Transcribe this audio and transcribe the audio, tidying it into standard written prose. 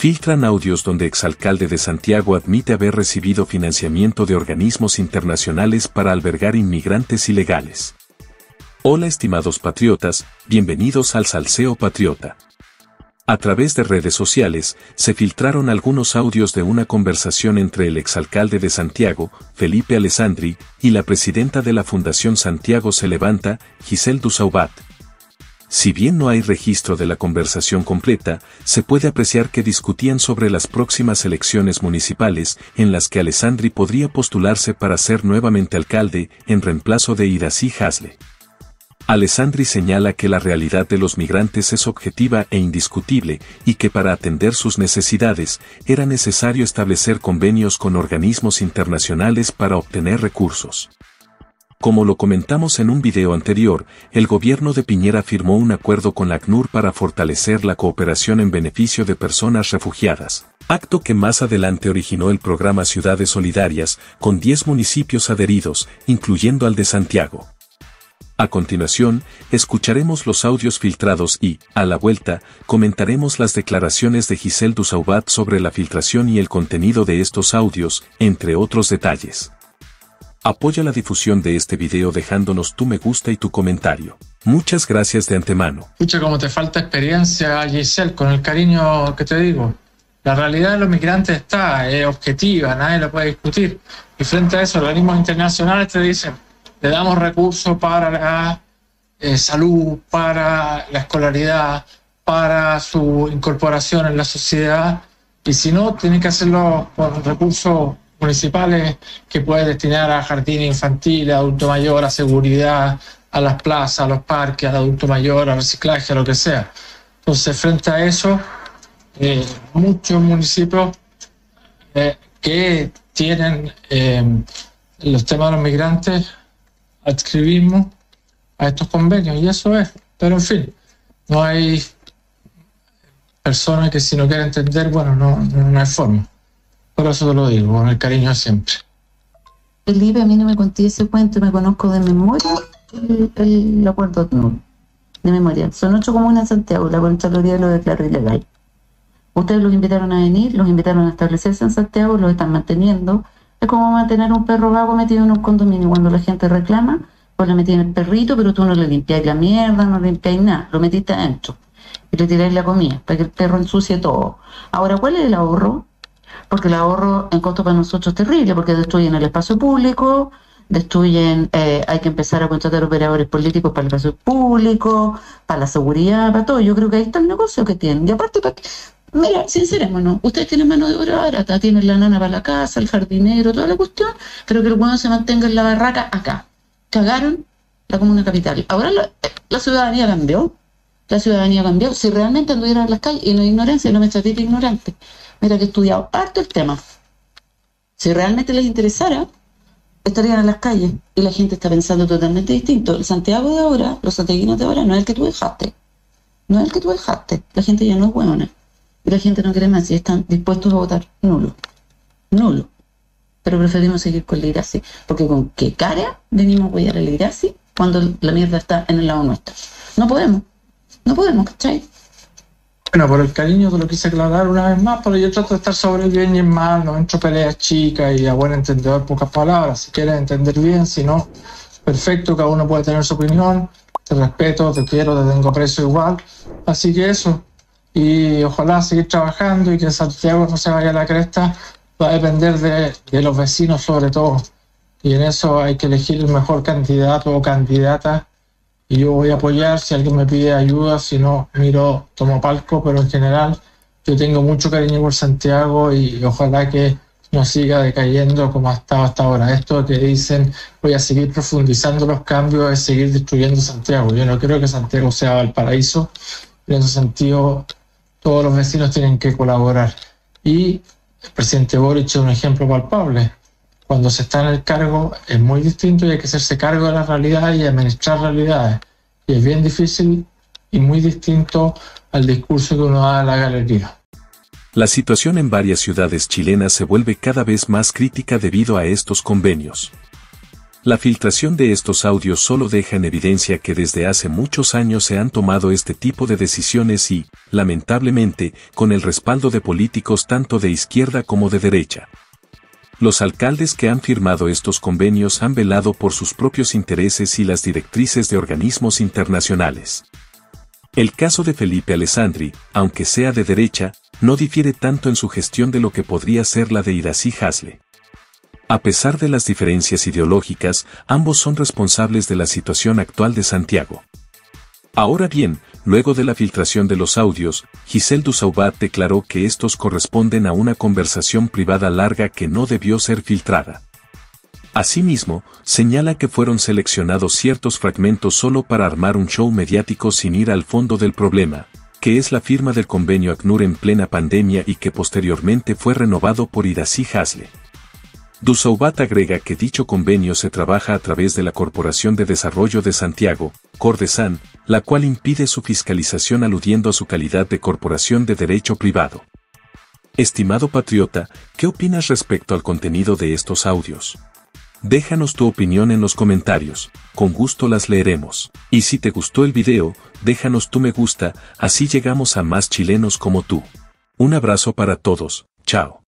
filtran audios donde exalcalde de Santiago admite haber recibido financiamiento de organismos internacionales para albergar inmigrantes ilegales. Hola estimados patriotas, bienvenidos al Salseo Patriota. A través de redes sociales, se filtraron algunos audios de una conversación entre el exalcalde de Santiago, Felipe Alessandri, y la presidenta de la Fundación Santiago Se Levanta, Giselle Dussaubat. Si bien no hay registro de la conversación completa, se puede apreciar que discutían sobre las próximas elecciones municipales en las que Alessandri podría postularse para ser nuevamente alcalde en reemplazo de Irací Hassler. Alessandri señala que la realidad de los migrantes es objetiva e indiscutible y que para atender sus necesidades era necesario establecer convenios con organismos internacionales para obtener recursos. Como lo comentamos en un video anterior, el gobierno de Piñera firmó un acuerdo con la ACNUR para fortalecer la cooperación en beneficio de personas refugiadas, acto que más adelante originó el programa Ciudades Solidarias, con 10 municipios adheridos, incluyendo al de Santiago. A continuación, escucharemos los audios filtrados y, a la vuelta, comentaremos las declaraciones de Giselle Dussaubat sobre la filtración y el contenido de estos audios, entre otros detalles. Apoya la difusión de este video dejándonos tu me gusta y tu comentario. Muchas gracias de antemano. Escucha cómo te falta experiencia, Giselle, con el cariño que te digo. La realidad de los migrantes está, es objetiva, nadie la puede discutir. Y frente a eso, organismos internacionales te dicen: le damos recursos para la salud, para la escolaridad, para su incorporación en la sociedad. Y si no, tienen que hacerlo con recursos municipales que pueden destinar a jardín infantil, a adulto mayor, a seguridad, a las plazas, a los parques, al adulto mayor, al reciclaje, a lo que sea. Entonces, frente a eso, muchos municipios que tienen los temas de los migrantes adscribimos a estos convenios, y eso es. Pero en fin, no hay personas que si no quieren entender, bueno, no hay forma. Por eso te lo digo, con el cariño siempre. Felipe, a mí no me conté ese cuento, me conozco de memoria el acuerdo de memoria. Son 8 comunas en Santiago, la Contraloría lo declaró ilegal. Ustedes los invitaron a venir, los invitaron a establecerse en Santiago, los están manteniendo. Es como mantener un perro vago metido en un condominio. Cuando la gente reclama, pues le metí en el perrito, pero tú no le limpiáis la mierda, no le limpiáis nada, lo metiste adentro y le tiráis la comida para que el perro ensucie todo. Ahora, ¿cuál es el ahorro? Porque el ahorro en costo para nosotros es terrible, porque destruyen el espacio público, destruyen, hay que empezar a contratar operadores políticos para el espacio público, para la seguridad, para todo. Yo creo que ahí está el negocio que tienen. Y aparte, ¿para qué? Mira, sincerémonos, ustedes tienen mano de obra barata, tienen la nana para la casa, el jardinero, toda la cuestión, pero que el hueón se mantenga en la barraca acá. Cagaron la comuna capital. Ahora la ciudadanía cambió, Si realmente anduvieran en las calles, y no ignorancia, no me traté de ignorante. Mira que he estudiado harto el tema. Si realmente les interesara, estarían en las calles, y la gente está pensando totalmente distinto. El Santiago de ahora, los santiaguinos de ahora, no es el que tú dejaste. La gente ya no es hueona. Y la gente no cree más y están dispuestos a votar nulo. Nulo. Pero preferimos seguir con la Irací. Porque ¿con qué cara venimos a apoyar a la Irací cuando la mierda está en el lado nuestro? No podemos. ¿Cachai? Bueno, por el cariño te lo quise aclarar una vez más, pero yo trato de estar sobre el bien y el mal, no entro peleas chicas y a buen entendedor pocas palabras. Si quieres entender bien, si no, perfecto, cada uno puede tener su opinión. Te respeto, te quiero, te tengo aprecio igual. Así que eso. Y ojalá seguir trabajando y que Santiago no se vaya a la cresta. Va a depender de los vecinos sobre todo, y en eso hay que elegir el mejor candidato o candidata, y yo voy a apoyar si alguien me pide ayuda, si no, miro, tomo palco, pero en general yo tengo mucho cariño por Santiago y ojalá que no siga decayendo como ha estado hasta ahora. Esto que dicen, voy a seguir profundizando los cambios, es seguir destruyendo Santiago. Yo no creo que Santiago sea Valparaíso, en ese sentido todos los vecinos tienen que colaborar. Y el presidente Boric es un ejemplo palpable. Cuando se está en el cargo es muy distinto y hay que hacerse cargo de las realidades y administrar realidades. Y es bien difícil y muy distinto al discurso que uno da a la galería. La situación en varias ciudades chilenas se vuelve cada vez más crítica debido a estos convenios. La filtración de estos audios solo deja en evidencia que desde hace muchos años se han tomado este tipo de decisiones y, lamentablemente, con el respaldo de políticos tanto de izquierda como de derecha. Los alcaldes que han firmado estos convenios han velado por sus propios intereses y las directrices de organismos internacionales. El caso de Felipe Alessandri, aunque sea de derecha, no difiere tanto en su gestión de lo que podría ser la de Irací Hassler. A pesar de las diferencias ideológicas, ambos son responsables de la situación actual de Santiago. Ahora bien, luego de la filtración de los audios, Giselle Dussaubat declaró que estos corresponden a una conversación privada larga que no debió ser filtrada. Asimismo, señala que fueron seleccionados ciertos fragmentos solo para armar un show mediático sin ir al fondo del problema, que es la firma del convenio ACNUR en plena pandemia y que posteriormente fue renovado por Irací Hassler. Dussaubat agrega que dicho convenio se trabaja a través de la Corporación de Desarrollo de Santiago, Cordesán, la cual impide su fiscalización aludiendo a su calidad de corporación de derecho privado. Estimado patriota, ¿qué opinas respecto al contenido de estos audios? Déjanos tu opinión en los comentarios, con gusto las leeremos. Y si te gustó el video, déjanos tu me gusta, así llegamos a más chilenos como tú. Un abrazo para todos, chao.